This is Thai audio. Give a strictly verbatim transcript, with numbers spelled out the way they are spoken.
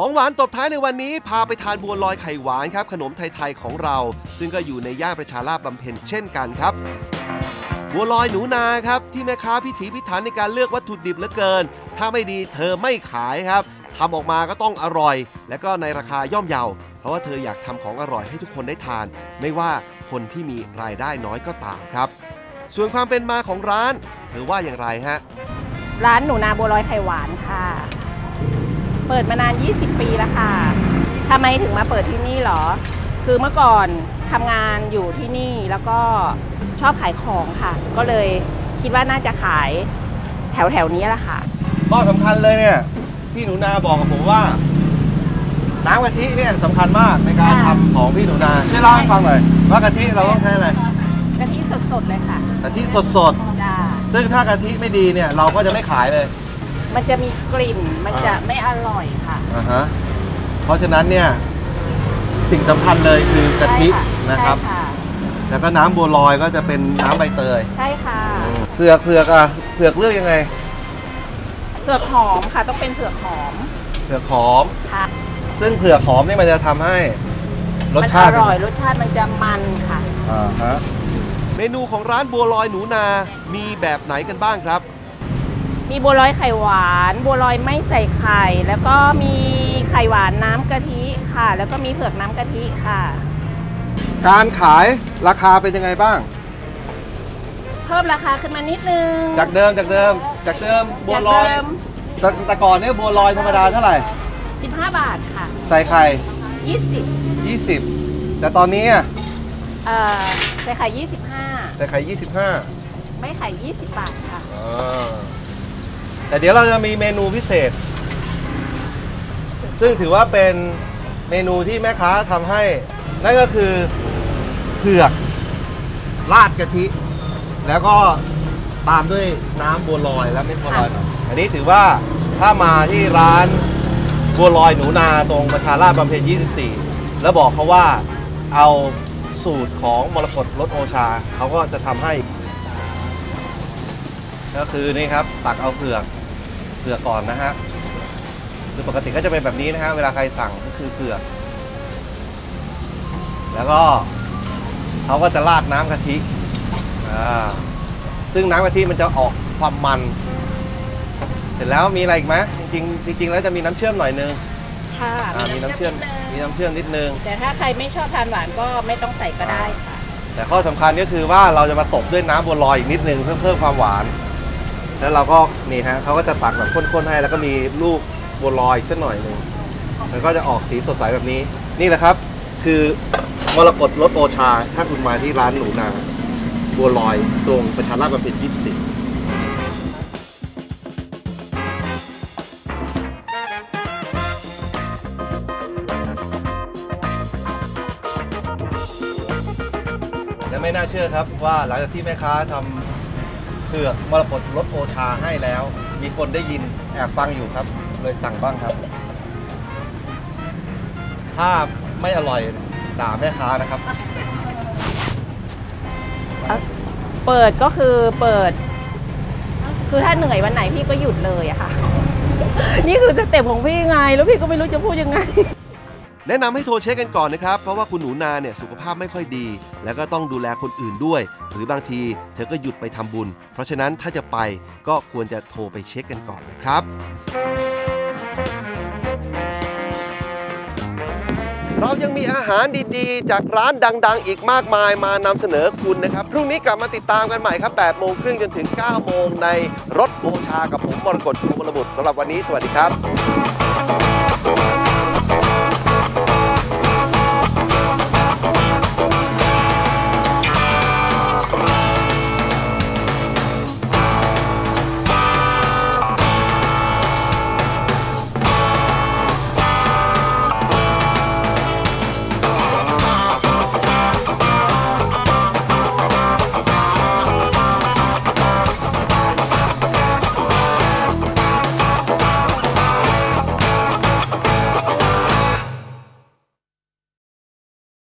ของหวานตบท้ายในวันนี้พาไปทานบัวลอยไข่หวานครับขนมไทยๆของเราซึ่งก็อยู่ในย่านประชาราษฎร์บำเพ็ญเช่นกันครับบัวลอยหนูนาครับที่แม่ค้าพิถีพิถันในการเลือกวัตถุดิบเหลือเกินถ้าไม่ดีเธอไม่ขายครับทำออกมาก็ต้องอร่อยและก็ในราคาย่อมเยาเพราะว่าเธออยากทำของอร่อยให้ทุกคนได้ทานไม่ว่าคนที่มีรายได้น้อยก็ตามครับส่วนความเป็นมาของร้านเธอว่าอย่างไรฮะร้านหนูนาบัวลอยไข่หวานค่ะเปิดมานานยี่สิบปีแล้วค่ะทำไมถึงมาเปิดที่นี่หรอคือเมื่อก่อนทำงานอยู่ที่นี่แล้วก็ชอบขายของค่ะก็เลยคิดว่าน่าจะขายแถวแถวนี้แหละค่ะข้อสำคัญเลยเนี่ยพี่หนูนาบอกกับผมว่าน้ำกะทิเนี่ยสำคัญมากในการทำของพี่หนูนาช่วยเล่าให้ฟังหน่อยว่ากะทิเราต้องใช้อะไรกะทิสดๆเลยค่ะกะทิสดๆจ้าซึ่งถ้ากะทิไม่ดีเนี่ยเราก็จะไม่ขายเลยมันจะมีกลิ่นมันจะไม่อร่อยค่ะอ่าฮะเพราะฉะนั้นเนี่ยสิ่งสำคัญเลยคือกะทินะครับแล้วก็น้ำบัวลอยก็จะเป็นน้ำใบเตยใช่ค่ะเผือกเผือกอ่ะเผือกเลือกยังไงเผือกหอมค่ะต้องเป็นเผือกหอมเผือกหอมค่ะซึ่งเผือกหอมนี่มันจะทำให้รสชาติอร่อยรสชาติมันจะมันค่ะอ่าฮะเมนูของร้านบัวลอยหนูนามีแบบไหนกันบ้างครับมีบัวลอยไข่หวานบัวลอยไม่ใส่ไข่แล้วก็มีไข่หวานน้ำกะทิค่ะแล้วก็มีเผือกน้ำกะทิค่ะการขายราคาเป็นยังไงบ้างเพิ่มราคาขึ้นมานิดนึงจากเดิมจากเดิมจากเดิมบัวลอยแต่ก่อนเนี่ยบัวลอยธรรมดาเท่าไหร่สิบห้าบาทค่ะใส่ไข่ยี่สิบ ยี่สิบแต่ตอนนี้อ่ะเออใส่ไข่ยี่สิบห้าใส่ไข่ยี่สิบห้าไม่ไข่ยี่สิบบาทค่ะแต่เดี๋ยวเราจะมีเมนูพิเศษซึ่งถือว่าเป็นเมนูที่แม่ค้าทำให้นั่นก็คือเผือกราดกะทิแล้วก็ตามด้วยน้ำบัวลอยและเม็ดบัวลอยอันนี้ถือว่าถ้ามาที่ร้านบัวลอยหนูนาตรงประชาราษฎร์บำเพ็ญยี่สิบสี่แล้วบอกเขาว่าเอาสูตรของมรกตรสโอชาเขาก็จะทำให้ก็คือนี่ครับตักเอาเผือกเผือกก่อนนะฮะคือปกติก็จะเป็นแบบนี้นะฮะเวลาใครสั่งก็คือเผือกแล้วก็เขาก็จะราดน้ำกะทิอ่าซึ่งน้ำกะทิมันจะออกความมันเสร็จแล้วมีอะไรอีกไหมจริงจริงแล้วจะมีน้ำเชื่อมหน่อยนึงค่ะมีน้ำเชื่อมมีน้ำเชื่อมนิดนึงแต่ถ้าใครไม่ชอบทานหวานก็ไม่ต้องใส่ก็ได้ค่ะแต่ข้อสำคัญก็คือว่าเราจะมาตบด้วยน้ำบัวลอยอีกนิดนึงเพื่อเพิ่มความหวานแล้วเราก็นี่ฮะเขาก็จะตักแบบข้นๆให้แล้วก็มีลูกบัวลอยสักหน่อยนึงมันก็จะออกสีสดใสแบบนี้นี่แหละครับคือมรกตรสโอชาถ้าคุณมาที่ร้านหนูนาบัวลอยตรงประชาราษฎร์บำเพ็ญยี่สิบสี่และไม่น่าเชื่อครับว่าหลังจากที่แม่ค้าทำเผือกมรกตรสโอชาให้แล้วมีคนได้ยินแอบฟังอยู่ครับเลยสั่งบ้างครับถ้าไม่อร่อยด่าแม่ค้านะครับเปิดก็คือเปิดคือถ้าเหนื่อยวันไหนพี่ก็หยุดเลยอะค่ะนี่คือสเต็ปของพี่ไงแล้วพี่ก็ไม่รู้จะพูดยังไงแนะนำให้โทรเช็คกันก่อนนะครับเพราะว่าคุณหนูนาเนี่ยสุขภาพไม่ค่อยดีแล้วก็ต้องดูแลคนอื่นด้วยหรือบางทีเธอก็หยุดไปทำบุญเพราะฉะนั้นถ้าจะไปก็ควรจะโทรไปเช็คกันก่อนนะครับเรายังมีอาหารดีๆจากร้านดังๆอีกมากมายมานำเสนอคุณนะครับพรุ่งนี้กลับมาติดตามกันใหม่ครับแปดโมงครึ่งจนถึงเก้าโมงในรถโอชากับผมมรกต พงษ์วรบุตรสำหรับวันนี้สวัสดีครับ